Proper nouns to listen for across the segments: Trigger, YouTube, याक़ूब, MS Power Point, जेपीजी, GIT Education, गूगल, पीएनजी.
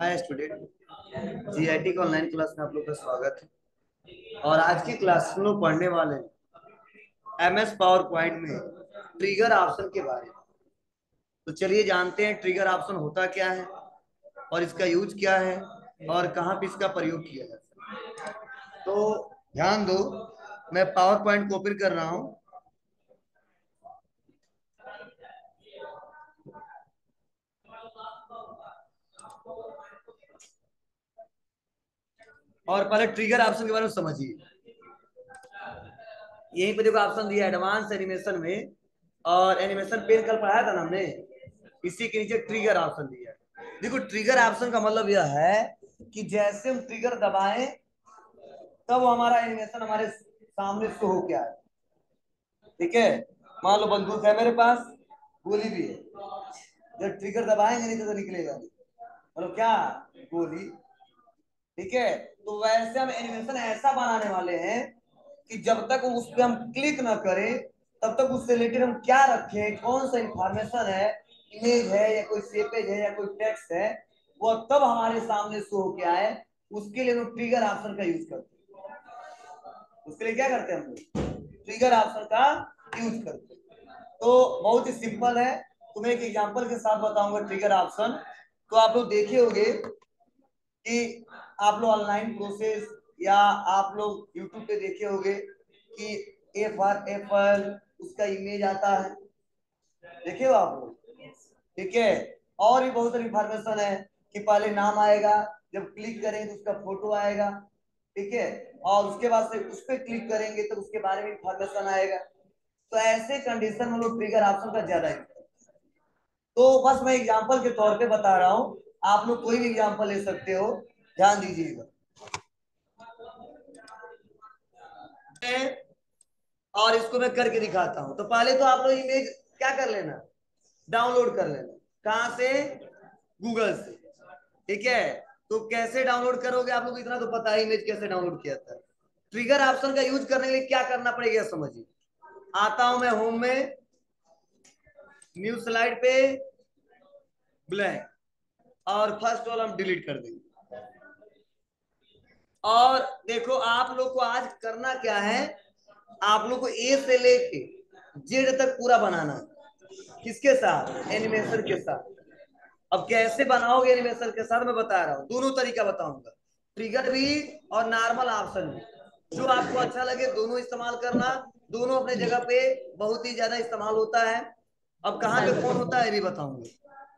हाय student, GIT का online class में आप लोग का स्वागत है। और आज की क्लास में लोग पढ़ने वाले हैं एमएस पावर पॉइंट में ट्रिगर ऑप्शन के बारे में। तो चलिए जानते हैं ट्रिगर ऑप्शन होता क्या है और इसका यूज क्या है और कहाँ पे इसका प्रयोग किया जाता है। तो ध्यान दो, मैं पावर पॉइंट को ओपन कर रहा हूँ। और पहले ट्रिगर ऑप्शन के बारे में समझिए। यहीं पे देखो ऑप्शन दिया एडवांस एनिमेशन में, और एनिमेशन पेन कल पढ़ाया था ना हमने, इसी के नीचे ट्रिगर ऑप्शन दिया। देखो ट्रिगर ऑप्शन का मतलब यह है कि जैसे हम ट्रिगर दबाएं तब हमारा एनिमेशन हमारे सामने शो हो क्या है। ठीक है, मान लो बंदूक है मेरे पास, गोली भी है, जब ट्रिगर दबाएंगे नहीं तो निकलेगा नहीं, मतलब क्या गोली। ठीक है, तो वैसे हम एनिमेशन ऐसा बनाने वाले हैं कि जब तक उस पर हम क्लिक ना करें तब तक उससे रिलेटेड हम क्या रखें, कौन सा इंफॉर्मेशन है, इमेज है या कोई शेपेज है या कोई टेक्स्ट है, वो तब हमारे सामने शो हो क्या है। उसके लिए हम ट्रिगर ऑप्शन का यूज करते हैं। उसके लिए क्या करते हैं, हम लोग ट्रिगर ऑप्शन का यूज करते हैं। तो बहुत ही सिंपल है, तुम्हें एक एग्जाम्पल के साथ बताऊंगा ट्रिगर ऑप्शन। तो आप लोग देखे होंगे कि आप लोग ऑनलाइन प्रोसेस या आप लोग यूट्यूब पे देखे होंगे कि ए फॉर एप्पल उसका इमेज आता है, देखे हो आप लोग। ठीक है, और भी बहुत सारी इंफॉर्मेशन है कि पहले नाम आएगा, जब क्लिक करेंगे तो उसका फोटो आएगा। ठीक है, और उसके बाद से उस पर क्लिक करेंगे तो उसके बारे में इंफॉर्मेशन आएगा। तो ऐसे कंडीशन में लोग ट्रिगर ऑप्शन का ज्यादा यूज करते हैं। तो बस मैं एग्जाम्पल के तौर पर बता रहा हूँ, आप लोग कोई भी एग्जाम्पल ले सकते हो, ध्यान दीजिएगा। और इसको मैं करके दिखाता हूं। तो पहले तो आप लोग इमेज क्या कर लेना, डाउनलोड कर लेना। कहां से, गूगल से। ठीक है, तो कैसे डाउनलोड करोगे, आप लोग इतना तो पता है इमेज कैसे डाउनलोड किया था। ट्रिगर ऑप्शन का यूज करने के लिए क्या करना पड़ेगा समझिए। आता हूं मैं होम में, न्यू स्लाइड पे ब्लैंक, और फर्स्ट वाला हम डिलीट कर देंगे। और देखो आप लोग को आज करना क्या है, आप लोग को ए से लेके जेड तक पूरा बनाना है। किसके साथ, एनिमेशन के साथ। अब कैसे बनाओगे एनिमेशन के साथ, मैं बता रहा हूँ। दोनों तरीका बताऊंगा, ट्रिगर भी और नॉर्मल ऑप्शन भी। जो आपको अच्छा लगे दोनों इस्तेमाल करना, दोनों अपने जगह पे बहुत ही ज्यादा इस्तेमाल होता है। अब कहाँ पे कौन होता है ये भी बताऊंगा।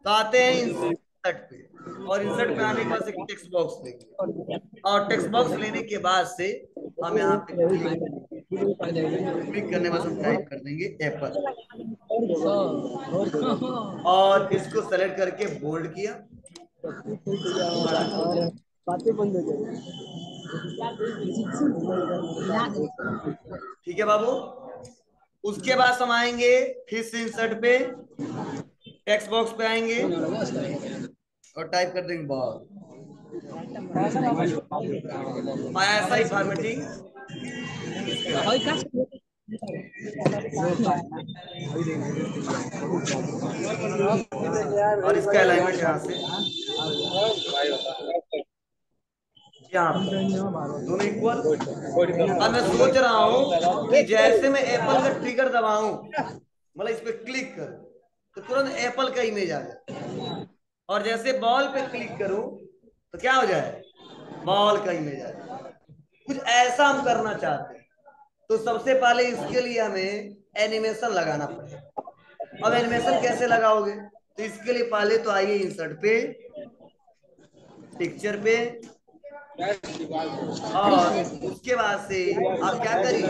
तो आते हैं इंसर्ट पे, और इंसर्ट पे आने के बाद से टेक्स्ट बॉक्स लेंगे, और टेक्स्ट बॉक्स लेने के बाद से हम यहाँ पे क्लिक करने वाले टाइप कर देंगे एप्पल, और इसको सेलेक्ट करके बोल्ड किया। ठीक है बाबू, उसके बाद हम आएंगे फिर इंसर्ट पे, टेक्स्ट बॉक्स पे आएंगे और टाइप कर देंगे बॉल। ऐसा ही फॉर्मेटिंग, और इसका अलाइनमेंट यहाँ से यहाँ दोनों इक्वल। अब मैं सोच रहा हूँ कि जैसे मैं एप्पल का ट्रिगर दबाऊं, मतलब इस पर क्लिक करूं तो तुरंत एप्पल का इमेज आ जाए, और जैसे बॉल पे क्लिक करूं तो क्या हो जाए, बॉल का इमेज आ जाए। कुछ ऐसा हम करना चाहते हैं, तो सबसे पहले इसके लिए हमें एनिमेशन लगाना पड़ेगा। अब एनिमेशन कैसे लगाओगे, तो इसके लिए पहले तो आइए इंसर्ट पे, पिक्चर पे, और उसके बाद से आप क्या करिए,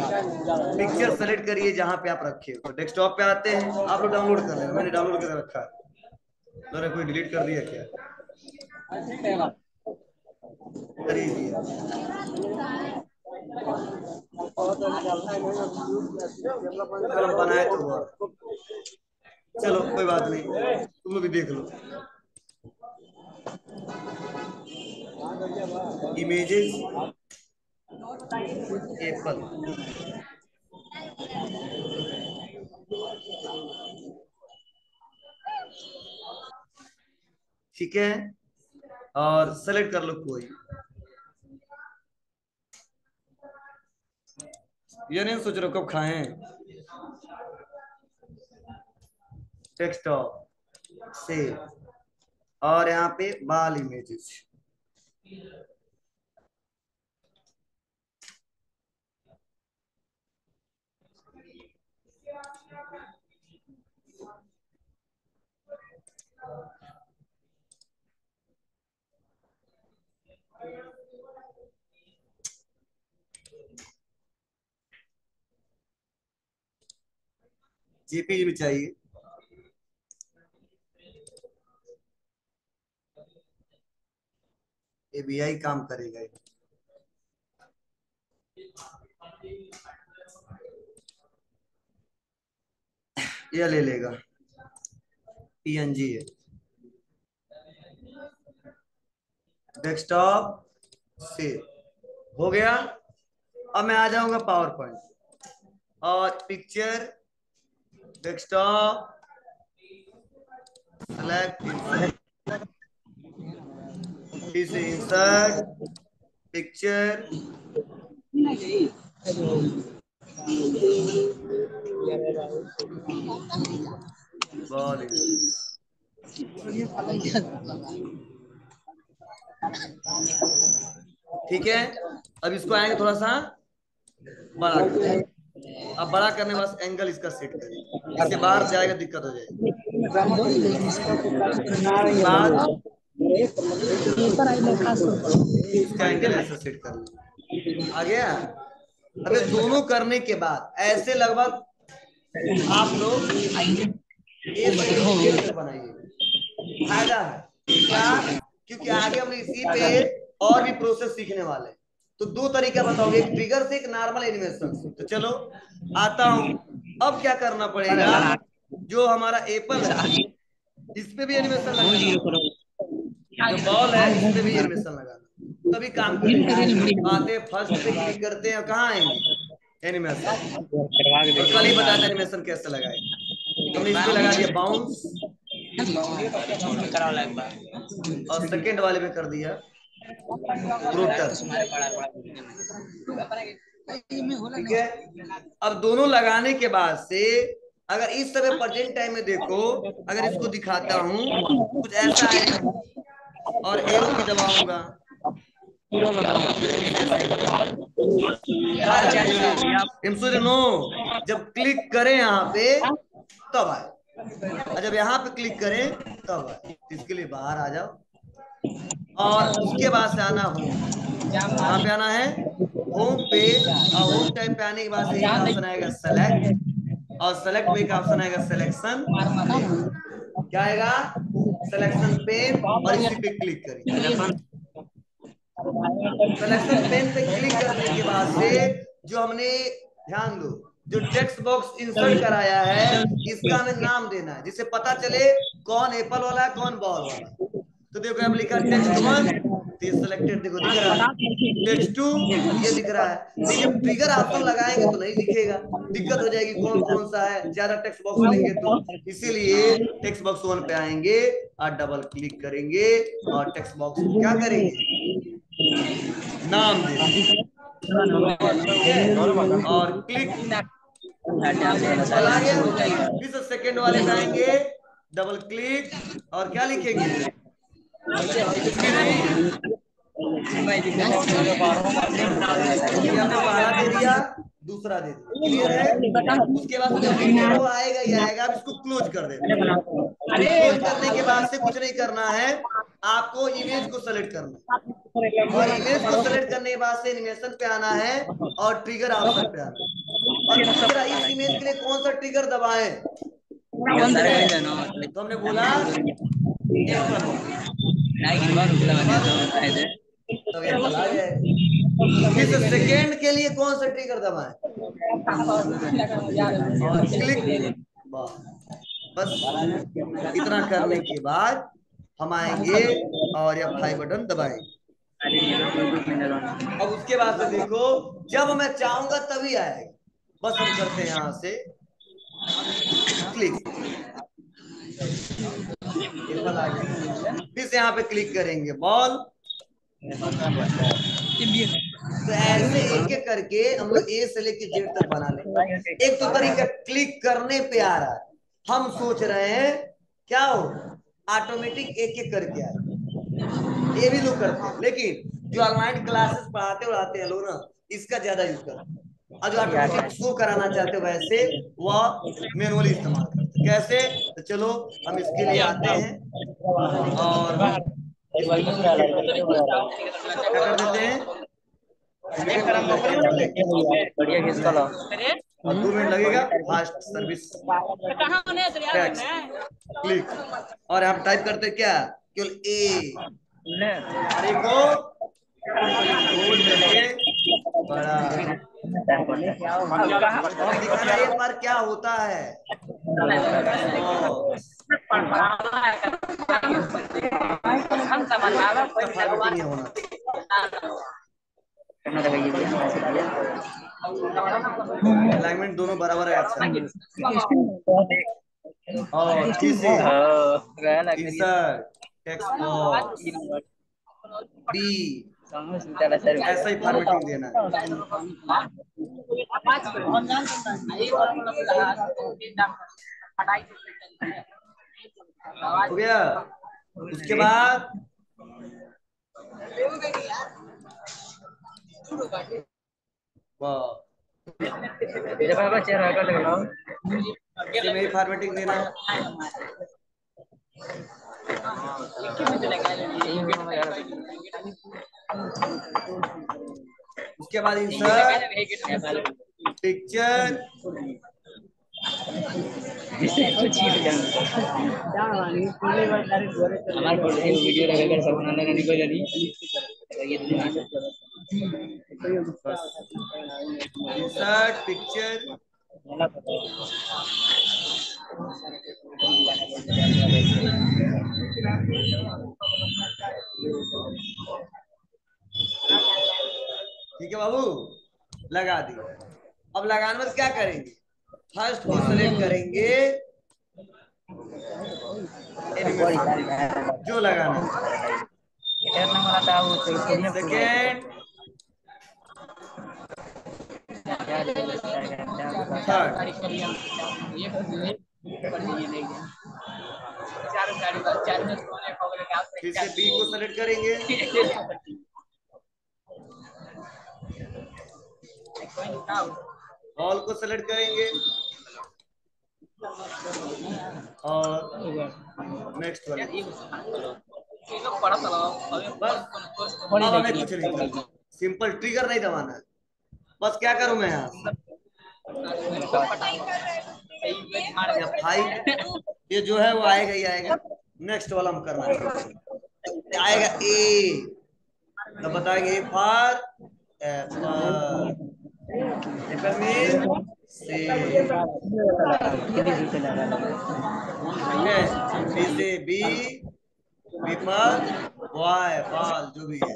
पिक्चर सेलेक्ट करिए जहां पे आप रखे हो। डेस्कटॉप पे आते हैं, आप लोग डाउनलोड कर लेना, मैंने डाउनलोड कर रखा है। मैंने कोई डिलीट कर दिया क्या, कर ही दिया, बनाया तो हुआ। चलो कोई बात नहीं, तुम लोग भी देख लो। इमेजेस एप्पल, ठीक है। और सेलेक्ट कर लो कोई। ये नहीं सोच रहे कब खाएं। डेस्कटॉप सेव और यहाँ पे बाल इमेजेस। जेपीजी भी चाहिए। एबीआई काम करेगा। यह ले लेगा। पीएनजी है। डेस्कटॉप से हो गया। अब मैं आ जाऊंगा पावर पॉइंट और पिक्चर डेस्कटॉप सेलेक्ट इसे इंसर्ट पिक्चर बॉल ठीक है। अब इसको आएंगे थोड़ा सा बड़ा करें। अब बड़ा करने के बाद एंगल इसका सेट करें। इससे बाहर जाएगा दिक्कत हो जाएगी। इसका एंगल ऐसा सेट कर लें। आ गया। अरे दोनों करने के बाद ऐसे लगभग आप लोग बनाइए। फायदा है क्योंकि आगे हम इसी पे और भी प्रोसेस सीखने वाले हैं। तो दो तरीका बताओगे, एक ट्रिगर से, एक नॉर्मल एनिमेशन से। तो चलो आता हूं। अब क्या करना पड़ेगा, जो हमारा एप्पल है इस पे भी एनिमेशन लगाना, जो बॉल है इस पे भी एनिमेशन लगाना, तभी काम करेगा। आते फर्स्ट पे क्लिक करते हैं, कहाँ आएंगे एनिमेशन। कल ही बताया एनिमेशन कैसे लगाएंगे। हमने इस पे लगा दिया बाउंस और सेकंड वाले में कर दिया रोटर। अब दोनों लगाने के बाद से अगर इस समय प्रेजेंट टाइम में देखो, अगर इसको दिखाता हूँ कुछ ऐसा है और एरो भी दबाऊंगा। जब क्लिक करें यहाँ पे तब आए, जब यहाँ पे क्लिक करें तब आए। इसके लिए बाहर आ जाओ और उसके बाद से आना होम। यहाँ पे आना है होम पे और होम टाइम पे आने के बाद से एक ऑप्शन आएगा सेलेक्ट और सेलेक्ट पे एक ऑप्शन आएगा सिलेक्शन। क्या आएगा सिलेक्शन पेन और इसी पे क्लिक करिए। सिलेक्शन पेन पे क्लिक करने के बाद से जो हमने ध्यान दो जो टेक्स्ट बॉक्स इंसर्ट कराया है इसका हमें नाम देना है, जिससे पता चले कौन एप्पल वाला है कौन बॉल वाला। तो देखो हम लिखा टेक्स्ट 1 ये सिलेक्टेड दिख रहा है, टेक्स्ट 2 ये दिख रहा है। लेकिन ट्रिगर ऑप्शन लगाएंगे तो नहीं दिखेगा, दिक्कत हो जाएगी कौन कौन सा है। ज्यादा टेक्स्ट बॉक्स लेंगे तो इसीलिए टेक्स्ट बॉक्स 1 पे आएंगे और डबल क्लिक करेंगे और टेक्स्ट बॉक्स को क्या करेंगे नाम देंगे और क्लिक। फिर सेकेंड वाले में आएंगे डबल क्लिक और क्या लिखेंगे पहला दे दिया दूसरा दे दिया। उसके बाद वो आएगा ही आएगा। आप इसको क्लोज कर देंगे। क्लोज करने के बाद से कुछ नहीं करना है, आपको इमेज को सेलेक्ट करना है और इमेज को सेलेक्ट करने के बाद से एनिमेशन पे आना है और ट्रिगर ऑप्शन पे आना है। और दूसरा इस इमेज के लिए कौन सा ट्रिगर दबाएं, तो हमने बोला किस सेकेंड के लिए कौन सा ट्रिगर दबाएं और क्लिक। बस इतना करने के बाद हम आएंगे और यह फाइव बटन दबाएंगे। अब उसके बाद से देखो जब मैं चाहूंगा तभी आएगा। बस हम करते हैं यहाँ से क्लिक। फिर से यहाँ पे क्लिक करेंगे बॉल, तो ऐसे एक एक करके हम लोग ए से लेके जेड तक बना लेंगे। एक तो तरीका क्लिक करने पे आ रहा है, हम सोच रहे हैं क्या हो ऑटोमेटिक एक एक करके आ रहा है, ये भी लोग करते हैं। लेकिन जो ऑनलाइन क्लासेस पढ़ाते उड़ाते हैं लोग ना, इसका ज्यादा यूज करते हैं, और जो ऑटोमेटिक शो कराना चाहते हो वैसे वह मैनुअली इस्तेमाल करते। कैसे, तो चलो हम इसके लिए आते हैं और कर देते हैं, 2 मिनट लगेगा फास्ट सर्विस क्लिक, और आप टाइप करते क्या केवल ए को बड़ा एक बार क्या होता है। अलाइनमेंट दोनों बराबर है अच्छा। और डी ऐसा ही फॉर्मेटिंग देना हो गया। उसके बाद मेरी फॉर्मेटिंग देना उसके बाद इंसर्ट पिक्चर इंसर्ट पिक्चर ठीक है बाबू लगा दी। अब लगाने में क्या करेंगे, फर्स्ट को सेलेक्ट करेंगे जो लगाना है, सेकेंड फिर से बी को सेलेक्ट करेंगे, बॉल को सेलेक्ट करेंगे और नेक्स्ट वाला बस। कुछ सिंपल ट्रिगर नहीं दबाना है, बस क्या करूं मैं यहाँ ये जो है वो आएगा ही आएगा। नेक्स्ट वाला हम करना है आएगा ए, तो बताएंगे फॉर एप्पल में से से बी वाई पाल जो भी है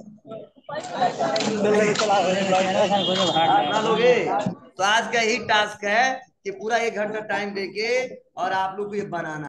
लोगे। तो आज का यही टास्क है कि पूरा 1 घंटा टाइम देके और आप लोग को ये बनाना